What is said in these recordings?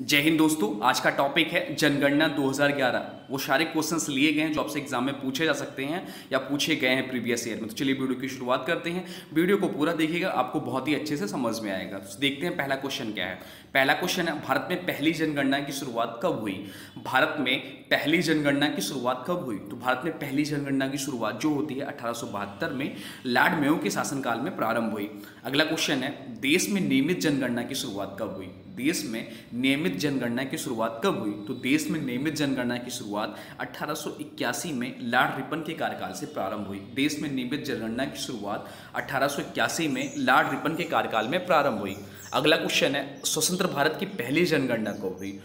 जय हिंद दोस्तों, आज का टॉपिक है जनगणना 2011। वो सारे क्वेश्चंस लिए गए हैं जो आपसे एग्जाम में पूछे जा सकते हैं या पूछे गए हैं प्रीवियस ईयर में। तो चलिए वीडियो की शुरुआत करते हैं। वीडियो को पूरा देखिएगा, आपको बहुत ही अच्छे से समझ में आएगा। तो देखते हैं पहला क्वेश्चन क्या है। पहला क्वेश्चन है, भारत में पहली जनगणना की शुरुआत कब हुई? भारत में पहली जनगणना की शुरुआत कब हुई? तो भारत में पहली जनगणना की शुरुआत जो होती है 1872 में लॉर्ड मेयो के शासनकाल में प्रारंभ हुई। अगला क्वेश्चन है, देश में नियमित जनगणना की शुरुआत कब हुई? देश में नियमित जनगणना की शुरुआत कब हुई? तो देश में नियमित जनगणना की शुरुआत 1881 में लॉर्ड रिपन के कार्यकाल से प्रारंभ हुई। देश में नियमित जनगणना की शुरुआत 1881 में लॉर्ड रिपन के कार्यकाल में प्रारंभ हुई। अगला क्वेश्चन है, स्वतंत्र भारत की पहली जनगणना कब हुई?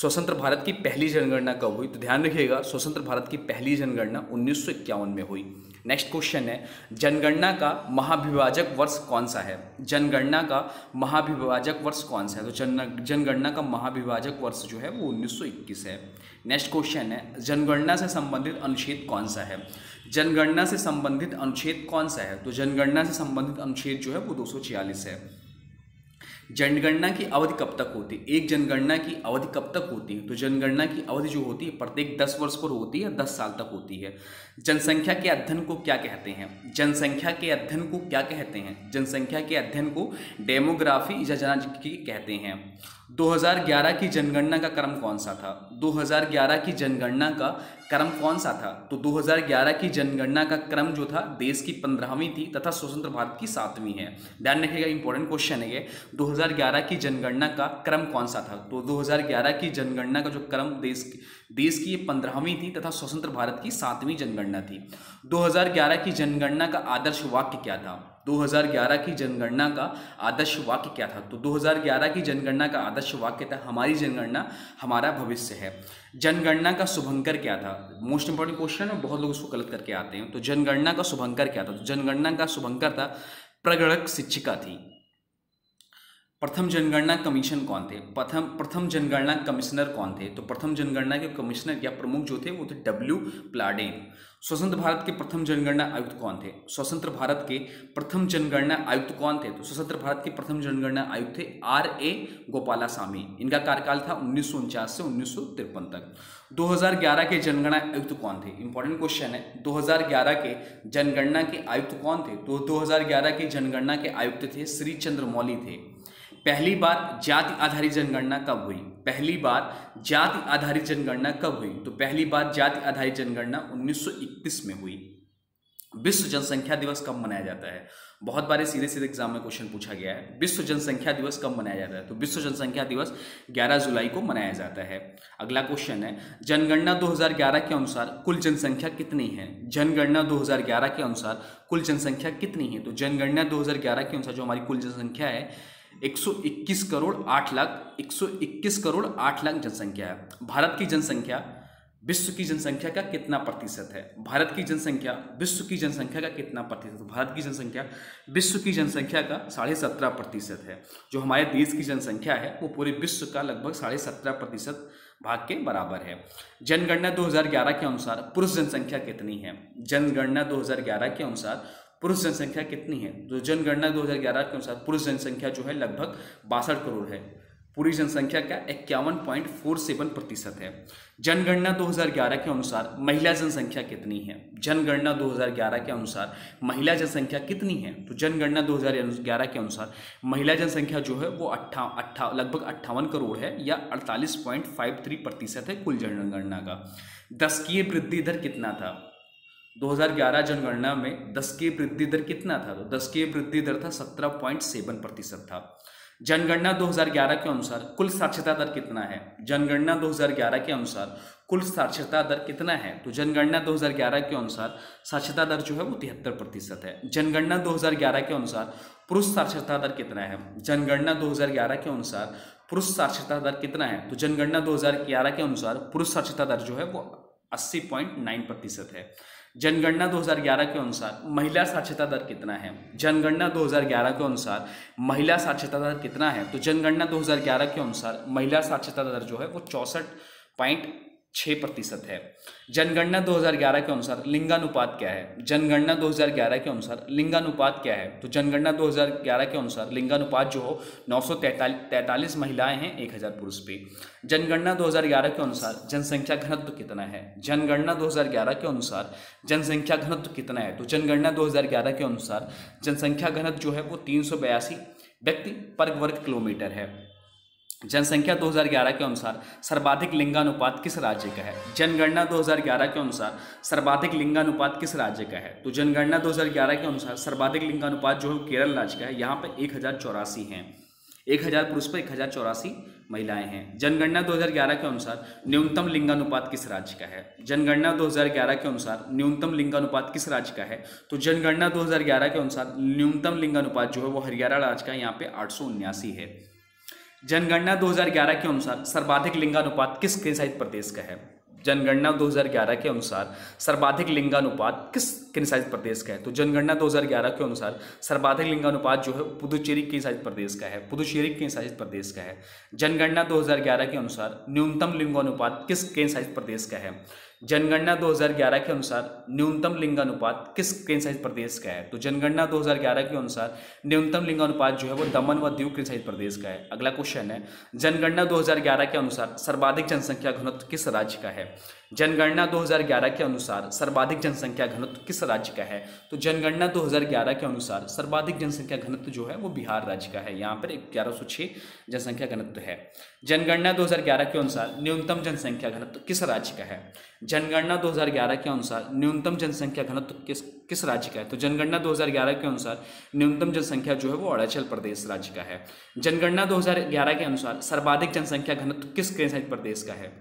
स्वतंत्र भारत की पहली जनगणना कब हुई? तो ध्यान रखिएगा, स्वतंत्र भारत की पहली जनगणना 1951 में हुई। नेक्स्ट क्वेश्चन है, जनगणना का महाभिभाजक वर्ष कौन सा है? जनगणना का महाभिभाजक वर्ष कौन सा है? तो जनगणना का महाभिभाजक वर्ष जो है वो 1921 है। नेक्स्ट क्वेश्चन है, जनगणना से संबंधित अनुच्छेद कौन सा है? जनगणना से संबंधित अनुच्छेद कौन सा है? तो जनगणना से संबंधित अनुच्छेद जो है वो 246 है। जनगणना की अवधि कब तक होती है? एक जनगणना की अवधि कब तक होती है? तो जनगणना की अवधि जो होती है प्रत्येक 10 वर्ष पर होती है, 10 साल तक होती है। जनसंख्या के अध्ययन को क्या कहते हैं? जनसंख्या के अध्ययन को क्या कहते हैं? जनसंख्या के अध्ययन को डेमोग्राफी या जनगणना कहते हैं। 2011 की जनगणना का क्रम कौन सा था? 2011 की जनगणना का क्रम कौन सा था? तो 2011 की जनगणना का क्रम जो था, देश की 15वीं थी तथा स्वतंत्र भारत की 7वीं है। ध्यान रखिएगा, इंपॉर्टेंट क्वेश्चन है ये। 2011 की जनगणना का क्रम कौन सा था? तो 2011 की जनगणना का जो क्रम, देश की ये 15वीं थी तथा स्वतंत्र भारत की 7वीं जनगणना थी। 2011 की जनगणना का आदर्श वाक्य क्या था? 2011 की जनगणना का आदर्श वाक्य क्या था? तो 2011 की जनगणना का आदर्श वाक्य था, हमारी जनगणना हमारा भविष्य है। जनगणना का शुभंकर क्या था? मोस्ट इंपॉर्टेंट क्वेश्चन है, बहुत लोग इसको गलत करके आते हैं। तो जनगणना का शुभंकर क्या था? तो जनगणना का शुभंकर था, प्रगणक शिक्षिका थी। प्रथम जनगणना कमीशन कौन थे? प्रथम जनगणना कमिश्नर कौन थे? तो प्रथम जनगणना के कमिश्नर या प्रमुख जो थे वो थे डब्ल्यू प्लाडेन। स्वतंत्र भारत के प्रथम जनगणना आयुक्त कौन थे? स्वतंत्र भारत के प्रथम जनगणना आयुक्त कौन थे? तो स्वतंत्र भारत के प्रथम जनगणना आयुक्त थे RA गोपाला स्वामी। इनका कार्यकाल था 1949 से 1953 तक। 2011 के जनगणना आयुक्त कौन थे? इंपॉर्टेंट क्वेश्चन है। 2011 के जनगणना के आयुक्त कौन थे? तो 2011 के जनगणना के आयुक्त थे श्रीचंद्र मौली थे। पहली बार जाति आधारित जनगणना कब हुई? पहली बार जाति आधारित जनगणना कब हुई? तो पहली बार जाति आधारित जनगणना 1931 में हुई। विश्व जनसंख्या दिवस कब मनाया जाता है? बहुत बार सीधे सीधे एग्जाम में क्वेश्चन पूछा गया है। विश्व जनसंख्या दिवस कब मनाया जाता है? तो विश्व जनसंख्या दिवस 11 जुलाई को मनाया जाता है। अगला क्वेश्चन है, जनगणना 2011 के अनुसार कुल जनसंख्या कितनी है? जनगणना 2011 के अनुसार कुल जनसंख्या कितनी है? तो जनगणना 2011 के अनुसार जो हमारी कुल जनसंख्या है 121 करोड़ 8 लाख जनसंख्या है। भारत की जनसंख्या विश्व की जनसंख्या का कितना प्रतिशत है? भारत की जनसंख्या विश्व की जनसंख्या का कितना प्रतिशत? भारत की जनसंख्या विश्व की जनसंख्या का 17.5% है। जो हमारे देश की जनसंख्या है वो पूरे विश्व का लगभग 17.5% भाग के बराबर है। जनगणना 2011 के अनुसार पुरुष जनसंख्या कितनी है? जनगणना 2011 के अनुसार पुरुष जनसंख्या कितनी है? तो जनगणना 2011 के अनुसार पुरुष जनसंख्या जो है लगभग 62 करोड़ है। पूरी जनसंख्या का 51.47% है। जनगणना 2011 के अनुसार महिला जनसंख्या कितनी है? जनगणना 2011 के अनुसार महिला जनसंख्या कितनी है? तो जनगणना 2011 के अनुसार महिला जनसंख्या जो है वो लगभग 58 करोड़ है या 48.53% है कुल जनगणना का। दशकीय वृद्धि दर कितना था? 2011 जनगणना में 10 की वृद्धि दर कितना था? तो 10 की वृद्धि दर था 17.7% था। जनगणना 2011 के अनुसार कुल साक्षरता दर कितना है? जनगणना 2011 के अनुसार कुल साक्षरता दर कितना है? तो जनगणना 2011 के अनुसार साक्षरता दर जो है वो 73% है। जनगणना 2011 के अनुसार पुरुष साक्षरता दर कितना है? जनगणना 2011 के अनुसार पुरुष साक्षरता दर कितना है? तो जनगणना 2011 के अनुसार पुरुष साक्षरता दर जो है वो 80.9% है। जनगणना 2011 के अनुसार महिला साक्षरता दर कितना है? जनगणना 2011 के अनुसार महिला साक्षरता दर कितना है? तो जनगणना 2011 के अनुसार महिला साक्षरता दर जो है वो 64.6 6% है। जनगणना 2011 के अनुसार लिंगानुपात क्या है? जनगणना 2011 के अनुसार लिंगानुपात क्या है? तो जनगणना 2011 के अनुसार लिंगानुपात जो हो 943 महिलाएं हैं 1000 पुरुष पे। जनगणना 2011 के अनुसार जनसंख्या घनत्व कितना है? जनगणना 2011 के अनुसार जनसंख्या घनत्व कितना है? तो जनगणना 2011 के अनुसार जनसंख्या घनत्व जो है वो 382 व्यक्ति पर वर्ग किलोमीटर है। जनसंख्या 2011 के अनुसार सर्वाधिक लिंगानुपात किस राज्य का है? जनगणना 2011 के अनुसार सर्वाधिक लिंगानुपात किस राज्य का है? तो जनगणना 2011 के अनुसार सर्वाधिक लिंगानुपात जो है केरल राज्य का है। यहाँ पर 1084 हैं, 1000 पुरुष पर 1084 महिलाएं हैं। जनगणना 2011 के अनुसार न्यूनतम लिंगानुपात किस राज्य का है? जनगणना 2011 के अनुसार न्यूनतम लिंगानुपात किस राज्य का है? तो जनगणना 2011 के अनुसार न्यूनतम लिंगानुपात जो है वो हरियाणा राज्य का यहाँ पे 879 है। जनगणना 2011 के अनुसार सर्वाधिक लिंगानुपात किस केंद्रशासित प्रदेश का है? जनगणना 2011 के अनुसार सर्वाधिक लिंगानुपात किस केंद्रशासित प्रदेश का है? तो जनगणना 2011 के अनुसार सर्वाधिक लिंगानुपात जो है पुदुचेरी केंद्रशासित प्रदेश का है, पुदुचेरी केंद्रशासित प्रदेश का है। जनगणना 2011 के अनुसार न्यूनतम लिंगानुपात किस केंद्रशासित प्रदेश का है? जनगणना 2011 के अनुसार न्यूनतम लिंगानुपात किस केंद्रशासित प्रदेश का है? तो जनगणना 2011 के अनुसार न्यूनतम लिंगानुपात जो है वो दमन व दीव केंद्रशासित प्रदेश का है। अगला क्वेश्चन है जनगणना 2011 के अनुसार सर्वाधिक जनसंख्या घनत्व किस राज्य का है? जनगणना 2011 के अनुसार सर्वाधिक जनसंख्या घनत्व किस राज्य का है? तो जनगणना 2011 के अनुसार सर्वाधिक जनसंख्या घनत्व जो है वो बिहार राज्य का है। यहाँ पर 1106 जनसंख्या घनत्व है। जनगणना 2011 के अनुसार न्यूनतम जनसंख्या घनत्व किस राज्य का है? जनगणना 2011 के अनुसार न्यूनतम जनसंख्या घनत्व किस राज्य का है? तो जनगणना 2011 के अनुसार न्यूनतम जनसंख्या जो है वो अरुणाचल प्रदेश राज्य का है। जनगणना 2011 के अनुसार सर्वाधिक जनसंख्या घनत्व किस केंद्रशासित प्रदेश का है?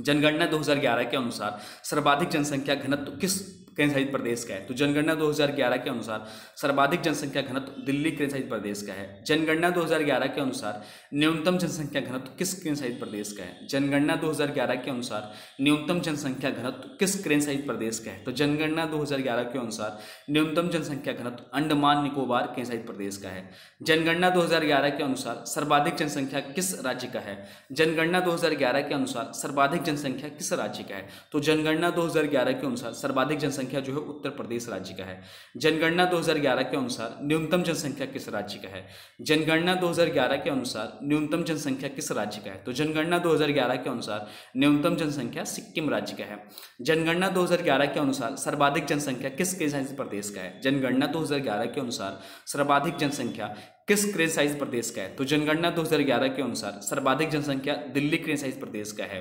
जनगणना 2011 के अनुसार सर्वाधिक जनसंख्या घनत्व किस केंद्रशासित प्रदेश का है? तो जनगणना 2011 के अनुसार सर्वाधिक जनसंख्या घनत्व दिल्ली केंद्रशासित प्रदेश का है। जनगणना 2011 के अनुसार न्यूनतम जनसंख्या घनत्व किस केंद्रशासित प्रदेश का है? जनगणना 2011 के अनुसार न्यूनतम जनसंख्या घनत्व किस केंद्रशासित प्रदेश का है? तो जनगणना 2011 के अनुसार न्यूनतम जनसंख्या घनत्व अंडमान निकोबार केंद्रशासित प्रदेश का है। जनगणना 2011 के अनुसार सर्वाधिक जनसंख्या किस राज्य का है? जनगणना 2011 के अनुसार सर्वाधिक जनसंख्या किस राज्य का है? तो जनगणना 2011 के अनुसार सर्वाधिक जनसंख्या जो है उत्तर प्रदेश राज्य का है। जनगणना 2011 के अनुसार न्यूनतम जनसंख्या किस राज्य का है? जनगणना 2011 के अनुसार न्यूनतम जनसंख्या किस राज्य का है? तो जनगणना 2011 के अनुसार न्यूनतम जनसंख्या सिक्किम राज्य का है। जनगणना 2011 के अनुसार सर्वाधिक जनसंख्या किस केंद्रशासित प्रदेश का है? जनगणना 2011 के अनुसार सर्वाधिक जनसंख्या किस केंद्रशासित प्रदेश का है? तो जनगणना 2011 के अनुसार सर्वाधिक जनसंख्या दिल्ली केंद्रशासित प्रदेश का है।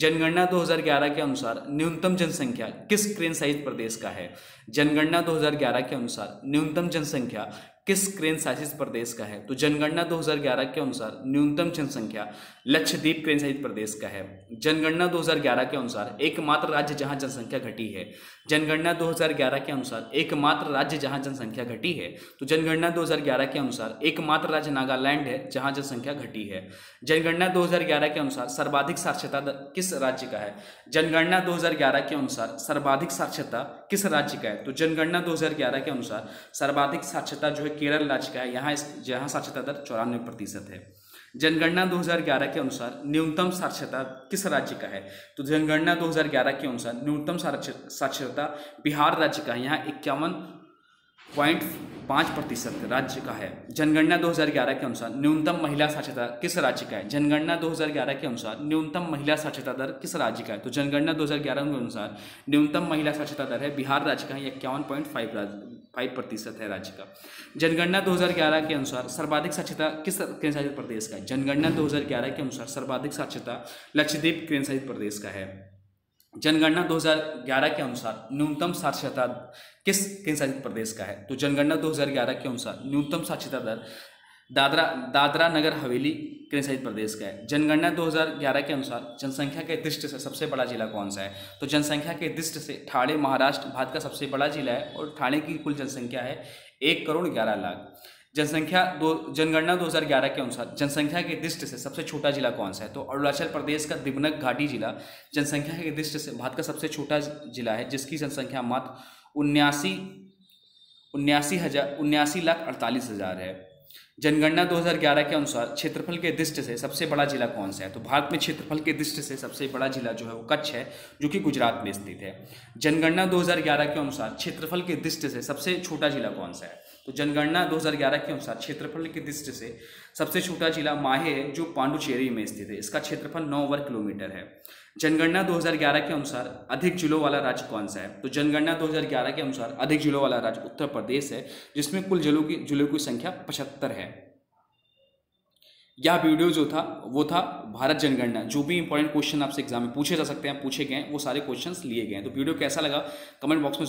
जनगणना 2011 के अनुसार न्यूनतम जनसंख्या किस केंद्रशासित प्रदेश का है? जनगणना 2011 के अनुसार न्यूनतम जनसंख्या किस केंद्रशासित प्रदेश का है? तो जनगणना 2011 के अनुसार न्यूनतम जनसंख्या लक्षद्वीप केंद्रशासित प्रदेश का है। जनगणना 2011 के अनुसार एकमात्र राज्य जहां जनसंख्या घटी है। जनगणना 2011 के अनुसार एकमात्र राज्य जहां जनसंख्या घटी है। तो जनगणना 2011 के अनुसार एकमात्र राज्य नागालैंड है जहां जनसंख्या घटी है। जनगणना 2011 के अनुसार सर्वाधिक साक्षरता किस राज्य का है? जनगणना 2011 के अनुसार सर्वाधिक साक्षरता किस राज्य का है? तो जनगणना 2011 के अनुसार सर्वाधिक साक्षरता जो है केरल राज्य का है। यहाँ साक्षरता दर 94% है। जनगणना 2011 के अनुसार न्यूनतम साक्षरता किस राज्य का है? तो जनगणना 2011 के अनुसार न्यूनतम साक्षरता बिहार राज्य का है। यहाँ 51.5% राज्य का है। जनगणना 2011 के अनुसार न्यूनतम महिला साक्षरता किस राज्य का है? जनगणना 2011 के अनुसार न्यूनतम महिला साक्षरता दर किस राज्य का है? तो जनगणना 2011 के अनुसार न्यूनतम महिला साक्षरता दर है बिहार राज्य का है। 51.5% है राज्य का। जनगणना 2011 के अनुसार सर्वाधिक साक्षरता किस केंद्रशासित प्रदेश का है? जनगणना 2011 के अनुसार सर्वाधिक साक्षरता लक्षद्वीप केंद्रशासित प्रदेश का है। जनगणना 2011 के अनुसार न्यूनतम साक्षरता किस केंद्रशासित प्रदेश का है? तो जनगणना 2011 के अनुसार न्यूनतम साक्षरता दर दादरा नगर हवेली केंद्रशासित प्रदेश का है। जनगणना 2011 के अनुसार जनसंख्या के दृष्टि से सबसे बड़ा जिला कौन सा है? तो जनसंख्या के दृष्टि से ठाणे महाराष्ट्र भारत का सबसे बड़ा जिला है और ठाणे की कुल जनसंख्या है 1,11,00,000। जनगणना 2011 के अनुसार जनसंख्या की दृष्टि से सबसे छोटा जिला कौन सा है? तो अरुणाचल प्रदेश का दिबांग घाटी जिला जनसंख्या की दृष्टि से भारत का सबसे छोटा जिला है, जिसकी जनसंख्या मात्र 79,48,000 है। जनगणना 2011 के अनुसार क्षेत्रफल के दृष्टि से सबसे बड़ा जिला कौन सा है? तो भारत में क्षेत्रफल के दृष्टि से सबसे बड़ा जिला जो है वो कच्छ है, जो कि गुजरात में स्थित है। जनगणना 2011 के अनुसार क्षेत्रफल के दृष्टि से सबसे छोटा जिला कौन सा है? तो जनगणना 2011 के अनुसार क्षेत्रफल की दृष्टि से सबसे छोटा जिला माहे है, जो पांडुचेरी में स्थित है। इसका क्षेत्रफल 9 वर्ग किलोमीटर है। जनगणना 2011 के अनुसार अधिक जिलों वाला राज्य कौन सा है? तो जनगणना 2011 के अनुसार अधिक जिलों वाला राज्य उत्तर प्रदेश है, जिसमें कुल जिलों की संख्या 75 है। यह वीडियो जो था वो था भारत जनगणना। जो भी इंपॉर्टेंट क्वेश्चन आपसे एग्जाम में पूछे जा सकते हैं, पूछे गए, वो सारे क्वेश्चन लिए गए हैं। तो वीडियो कैसा लगा कमेंट बॉक्स में